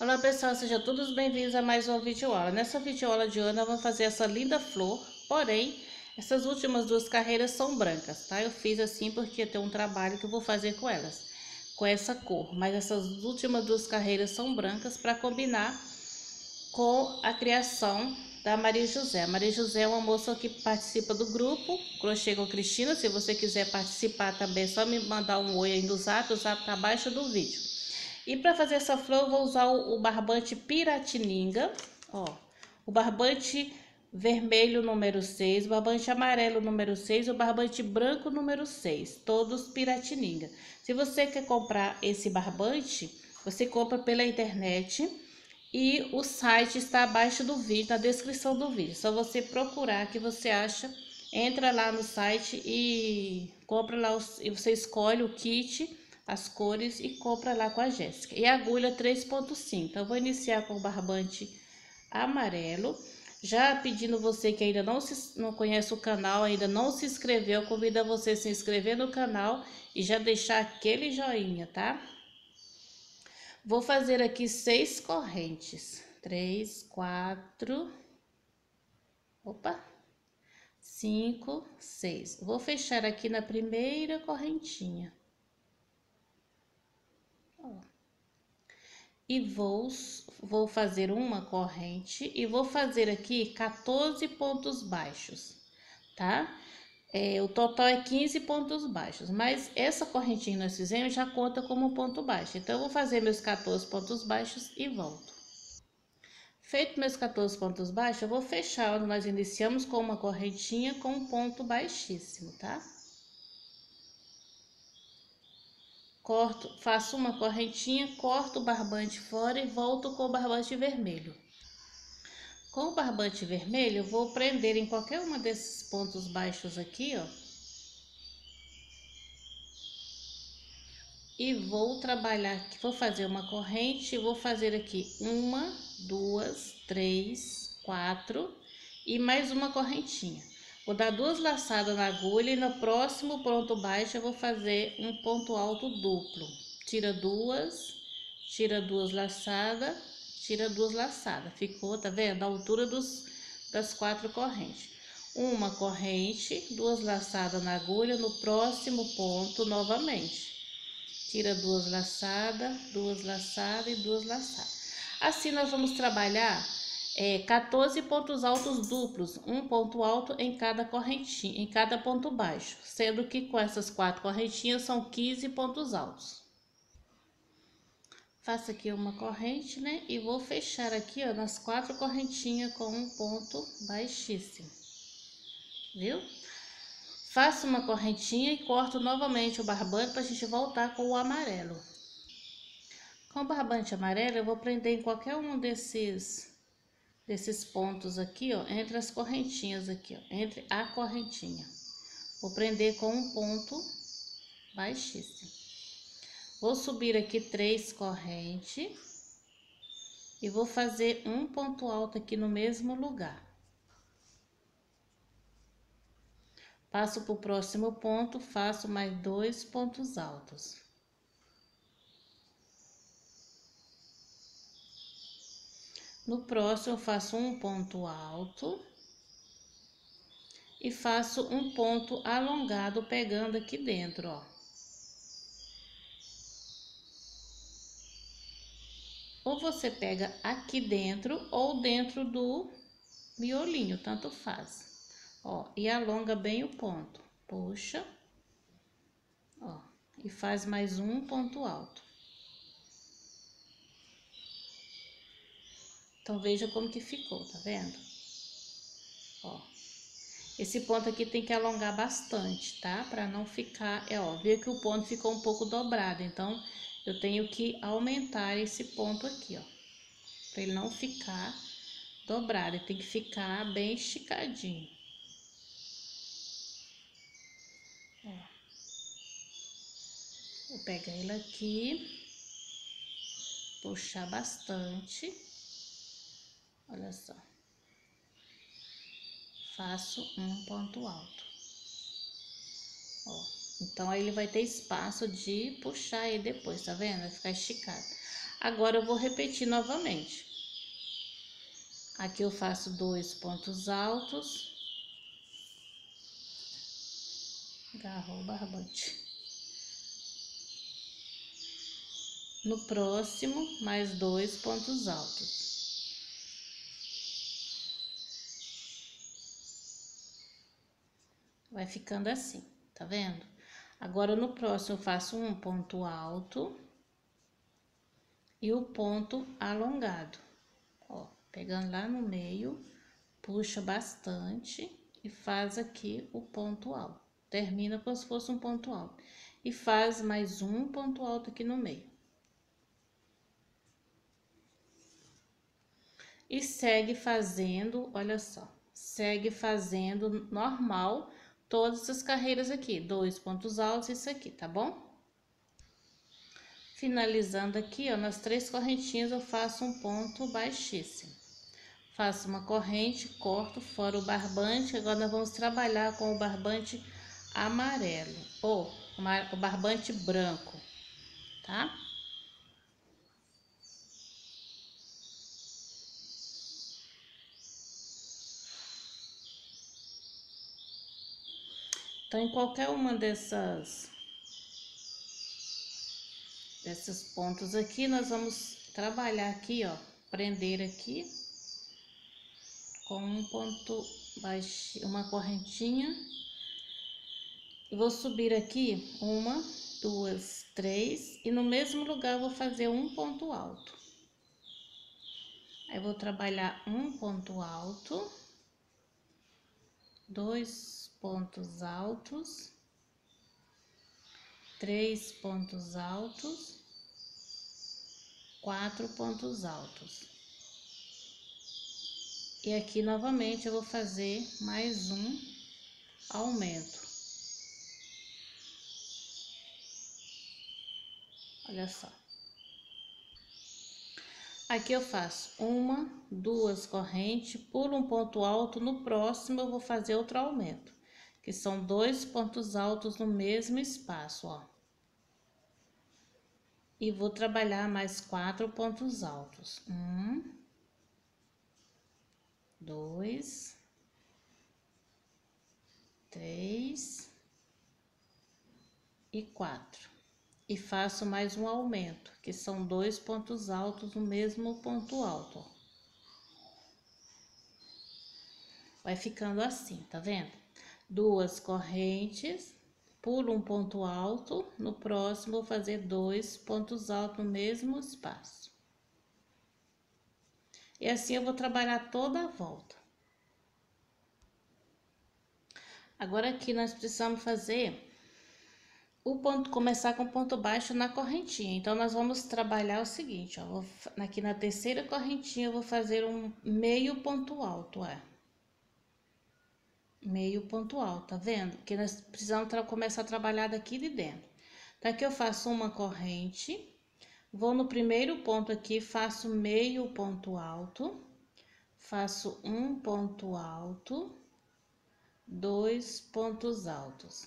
Olá pessoal, sejam todos bem-vindos a mais uma videoaula. Nessa videoaula de hoje nós vamos fazer essa linda flor, porém, essas últimas duas carreiras são brancas, tá? Eu fiz assim porque tem um trabalho que eu vou fazer com elas, com essa cor, mas essas últimas duas carreiras são brancas para combinar com a criação da Maria José. A Maria José é uma moça que participa do grupo Crochê com Cristina. Se você quiser participar também, é só me mandar um oi aí no zap, o zap tá abaixo do vídeo. E para fazer essa flor eu vou usar o barbante Piratininga, ó, o barbante vermelho número 6, o barbante amarelo número 6, o barbante branco número 6, todos Piratininga. Se você quer comprar esse barbante, você compra pela internet e o site está abaixo do vídeo, na descrição do vídeo. É só você procurar que você acha, entra lá no site e compra lá, e você escolhe o kit, as cores e compra lá com a Jéssica. E a agulha 3.5. Então, eu vou iniciar com o barbante amarelo. Já pedindo você que ainda não conhece o canal, ainda não se inscreveu, convido a você a se inscrever no canal e já deixar aquele joinha, tá? Vou fazer aqui 6 correntes. 3, 4... Opa! 5, 6. Vou fechar aqui na primeira correntinha. E vou fazer uma corrente e vou fazer aqui 14 pontos baixos, tá? O total é 15 pontos baixos, mas essa correntinha que nós fizemos já conta como um ponto baixo. Então, eu vou fazer meus 14 pontos baixos e volto. Feito meus 14 pontos baixos, eu vou fechar onde nós iniciamos com uma correntinha com um ponto baixíssimo, tá? Corto, faço uma correntinha, corto o barbante fora e volto com o barbante vermelho. Com o barbante vermelho, eu vou prender em qualquer uma desses pontos baixos aqui, ó. E vou trabalhar aqui, vou fazer uma corrente, vou fazer aqui 1, 2, 3, 4 e mais uma correntinha. Vou dar 2 laçadas na agulha e no próximo ponto baixo eu vou fazer um ponto alto duplo. Tira 2 laçadas, tira 2 laçadas. Ficou, tá vendo? A altura das 4 correntes. Uma corrente, 2 laçadas na agulha, no próximo ponto novamente. Tira 2 laçadas, 2 laçadas e 2 laçadas. Assim nós vamos trabalhar 14 pontos altos duplos, um ponto alto em cada correntinha, em cada ponto baixo, sendo que com essas 4 correntinhas são 15 pontos altos. Faço aqui uma corrente, né? E vou fechar aqui, ó, nas 4 correntinhas com um ponto baixíssimo, viu? Faço uma correntinha e corto novamente o barbante para a gente voltar com o amarelo. Com o barbante amarelo, eu vou prender em qualquer um desses pontos aqui, ó, entre as correntinhas aqui, ó, entre a correntinha. Vou prender com um ponto baixíssimo. Vou subir aqui 3 correntes e vou fazer um ponto alto aqui no mesmo lugar. Passo para o próximo ponto, faço mais 2 pontos altos. No próximo, eu faço um ponto alto e faço um ponto alongado pegando aqui dentro, ó. Ou você pega aqui dentro ou dentro do miolinho, tanto faz. Ó, e alonga bem o ponto. Puxa. Ó, e faz mais um ponto alto. Então, veja como que ficou, tá vendo? Ó, esse ponto aqui tem que alongar bastante, tá? Pra não ficar... ó, viu que o ponto ficou um pouco dobrado, então, eu tenho que aumentar esse ponto aqui, ó. Pra ele não ficar dobrado, ele tem que ficar bem esticadinho. Ó. Vou pegar ele aqui, puxar bastante... Olha só, faço um ponto alto, ó, então aí ele vai ter espaço de puxar aí depois, tá vendo? Vai ficar esticado. Agora eu vou repetir novamente. Aqui eu faço 2 pontos altos. Agarrou o barbante. No próximo, mais 2 pontos altos. Vai ficando assim, tá vendo? Agora, no próximo, eu faço um ponto alto e o ponto alongado. Ó, pegando lá no meio, puxa bastante e faz aqui o ponto alto. Termina como se fosse um ponto alto. E faz mais um ponto alto aqui no meio. E segue fazendo, olha só, segue fazendo normal todas essas carreiras aqui. 2 pontos altos, isso aqui, tá bom? Finalizando aqui, ó, nas 3 correntinhas eu faço um ponto baixíssimo. Faço uma corrente, corto fora o barbante. Agora nós vamos trabalhar com o barbante amarelo, ou o barbante branco, tá? Então, em qualquer uma desses pontos aqui, nós vamos trabalhar aqui, ó, prender aqui com um ponto baixinho, uma correntinha. E vou subir aqui 1, 2, 3 e no mesmo lugar vou fazer um ponto alto. Aí vou trabalhar um ponto alto, 2 pontos altos, 3 pontos altos, 4 pontos altos. E aqui novamente eu vou fazer mais um aumento. Olha só. Aqui eu faço 1, 2 correntes, pulo um ponto alto, no próximo eu vou fazer outro aumento. Que são 2 pontos altos no mesmo espaço, ó. E vou trabalhar mais 4 pontos altos. 1, 2, 3 e 4. E faço mais um aumento, que são 2 pontos altos no mesmo ponto alto, ó. Vai ficando assim, tá vendo? 2 correntes, pulo um ponto alto, no próximo vou fazer 2 pontos altos no mesmo espaço. E assim eu vou trabalhar toda a volta. Agora aqui nós precisamos fazer o ponto, começar com ponto baixo na correntinha. Então nós vamos trabalhar o seguinte, ó, aqui na terceira correntinha eu vou fazer um meio ponto alto, ó. Meio ponto alto, tá vendo? Porque nós precisamos começar a trabalhar daqui de dentro. Então, aqui eu faço uma corrente, vou no primeiro ponto aqui, faço meio ponto alto, faço um ponto alto, 2 pontos altos.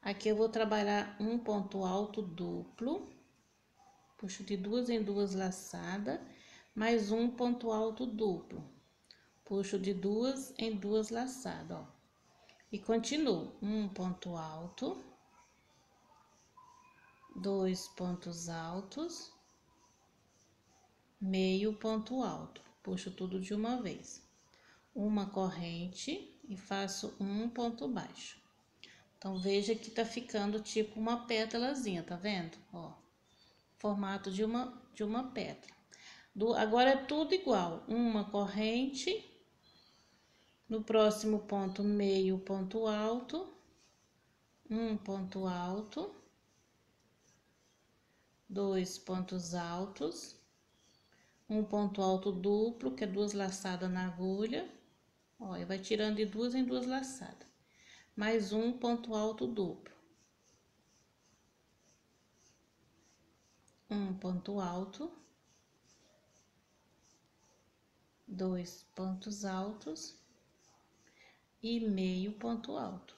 Aqui eu vou trabalhar um ponto alto duplo, puxo de 2 em 2 laçadas, mais um ponto alto duplo. Puxo de 2 em 2 laçadas, ó. E continuo. Um ponto alto. 2 pontos altos. Meio ponto alto. Puxo tudo de uma vez. Uma corrente e faço um ponto baixo. Então, veja que tá ficando tipo uma pétalazinha, tá vendo? Ó, formato de uma pétala. Agora é tudo igual. Uma corrente. No próximo ponto, meio ponto alto, um ponto alto, 2 pontos altos, um ponto alto duplo, que é 2 laçadas na agulha, ó, e vai tirando de 2 em 2 laçadas, mais um ponto alto duplo, um ponto alto, 2 pontos altos, e meio ponto alto,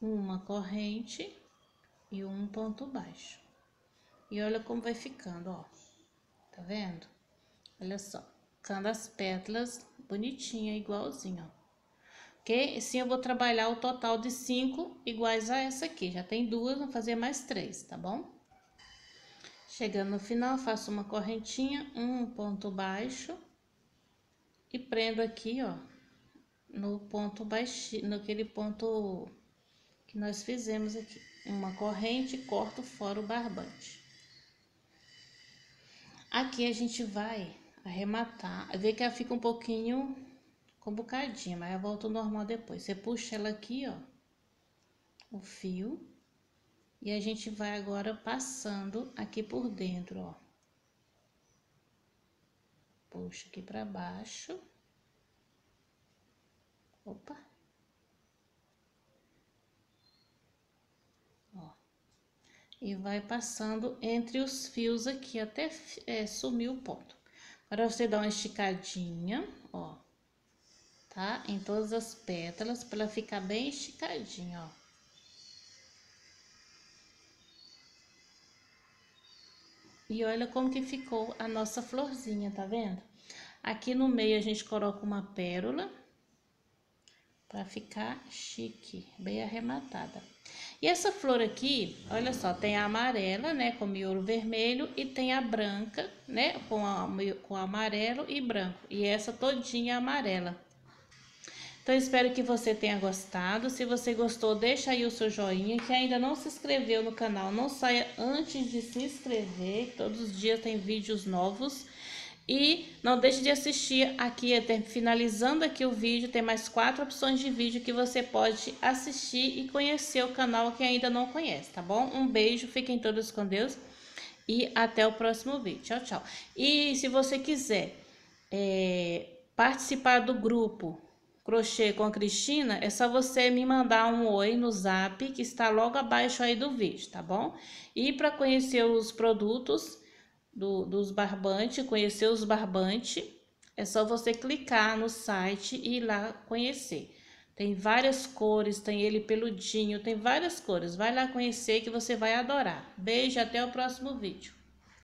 uma corrente e um ponto baixo. E olha como vai ficando, ó. Tá vendo? Olha só. Ficando as pétalas bonitinha, igualzinho, ó. Ok? E sim, eu vou trabalhar o total de 5 iguais a essa aqui. Já tem 2, vou fazer mais 3, tá bom? Chegando no final, faço uma correntinha, um ponto baixo. E prendo aqui, ó, no ponto baixinho, naquele ponto que nós fizemos aqui. Uma corrente, corto fora o barbante. Aqui a gente vai arrematar, vê que ela fica um pouquinho combucadinha, mas eu volto ao normal depois. Você puxa ela aqui, ó, o fio, e a gente vai agora passando aqui por dentro, ó. Puxa aqui pra baixo. Opa! Ó. E vai passando entre os fios aqui até sumir o ponto. Agora você dá uma esticadinha, ó. Tá? Em todas as pétalas, pra ela ficar bem esticadinha, ó. E olha como que ficou a nossa florzinha, tá vendo? Aqui no meio a gente coloca uma pérola pra ficar chique, bem arrematada. E essa flor aqui, olha só, tem a amarela, né, com miolo vermelho, e tem a branca, né, com amarelo e branco. E essa todinha amarela. Então, espero que você tenha gostado. Se você gostou, deixa aí o seu joinha. Que ainda não se inscreveu no canal, não saia antes de se inscrever. Todos os dias tem vídeos novos. E não deixe de assistir aqui, finalizando aqui o vídeo. Tem mais 4 opções de vídeo que você pode assistir e conhecer o canal que ainda não conhece, tá bom? Um beijo, fiquem todos com Deus e até o próximo vídeo. Tchau, tchau. E se você quiser participar do grupo Crochê com Cristina, é só você me mandar um oi no zap que está logo abaixo aí do vídeo, tá bom? E para conhecer os produtos dos barbantes, conhecer os barbantes, é só você clicar no site e ir lá conhecer. Tem várias cores, tem ele peludinho, tem várias cores. Vai lá conhecer que você vai adorar. Beijo, até o próximo vídeo.